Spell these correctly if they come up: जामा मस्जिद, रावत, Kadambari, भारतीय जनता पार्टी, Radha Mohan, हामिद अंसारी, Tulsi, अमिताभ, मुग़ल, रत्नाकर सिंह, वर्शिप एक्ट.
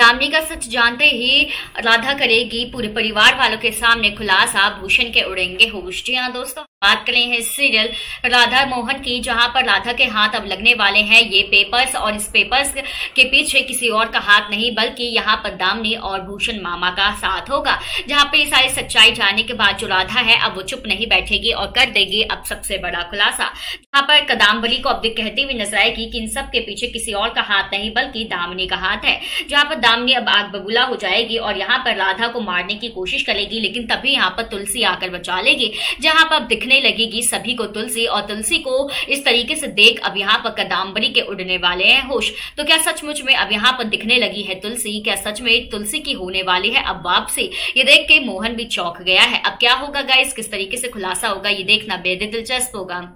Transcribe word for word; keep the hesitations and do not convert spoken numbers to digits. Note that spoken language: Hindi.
फैमिली का सच जानते ही राधा करेगी पूरे परिवार वालों के सामने खुलासा, भूषण के उड़ेंगे होश। जी हाँ दोस्तों, बात करें इस सीरियल राधा मोहन की, जहां पर राधा के हाथ अब लगने वाले हैं ये पेपर्स, और इस पेपर्स के पीछे किसी और का हाथ नहीं बल्कि यहाँ पर दामनी और भूषण मामा का साथ होगा। जहां पे सारी सच्चाई जानने के बाद जो राधा है अब वो चुप नहीं बैठेगी और कर देगी अब सबसे बड़ा खुलासा। जहां पर कदम्बरी को अब कहती हुई नजर आएगी कि इन सब के पीछे किसी और का हाथ नहीं बल्कि दामनी का हाथ है। जहाँ पर दामनी अब आग बबूला हो जाएगी और यहाँ पर राधा को मारने की कोशिश करेगी, लेकिन तभी यहाँ पर तुलसी आकर बचा लेगी। जहाँ पर अब लगेगी सभी को तुलसी, और तुलसी को इस तरीके से देख अब यहाँ पर कदम्बरी के उड़ने वाले हैं होश। तो क्या सचमुच में अब यहाँ पर दिखने लगी है तुलसी? क्या सच में तुलसी की होने वाली है अब वापसी? ये देख के मोहन भी चौंक गया है। अब क्या होगा गाइस, किस तरीके से खुलासा होगा, ये देखना बेहद दिलचस्प होगा।